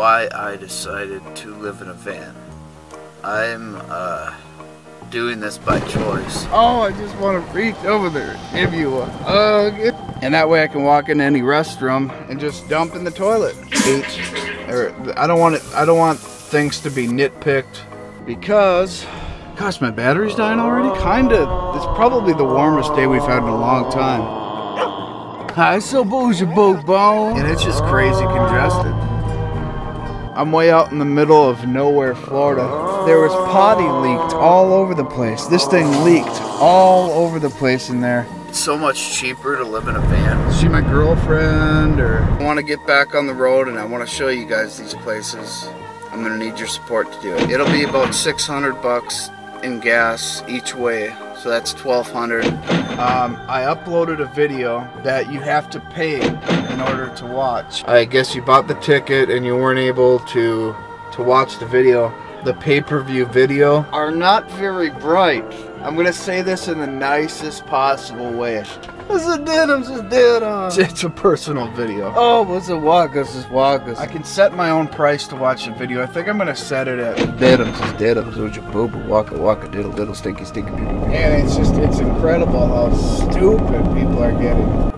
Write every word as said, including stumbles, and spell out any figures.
why I decided to live in a van. I'm uh, doing this by choice. Oh, I just want to reach over there and give you a hug. And that way I can walk into any restroom and just dump in the toilet. Or, I don't want it. I don't want things to be nitpicked because, gosh, my battery's dying already. Kinda. It's probably the warmest day we've had in a long time. Hi, so booze your boot bone. And it's just crazy congested. I'm way out in the middle of nowhere, Florida. There was potty leaked all over the place. This thing leaked all over the place in there. It's so much cheaper to live in a van. Is she my girlfriend or? I want to get back on the road and I want to show you guys these places. I'm going to need your support to do it. It'll be about six hundred bucks in gas each way. So that's twelve hundred. Um, I uploaded a video that you have to pay in order to watch. I guess you bought the ticket and you weren't able to to watch the video. The pay-per-view video are not very bright. I'm gonna say this in the nicest possible way. This is denim, this is denim. It's a personal video. Oh, what's a wagas is wagas. I can set my own price to watch the video. I think I'm gonna set it at denim, this is denim, so your boob waka waka diddle diddle stinky stinky. And it's just it's incredible how stupid people are getting.